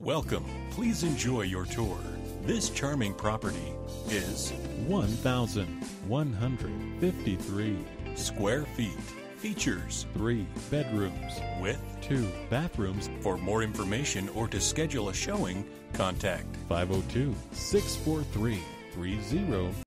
Welcome. Please enjoy your tour. This charming property is 1,153 square feet. Features 3 bedrooms with 2 bathrooms. For more information or to schedule a showing, contact 502-643-30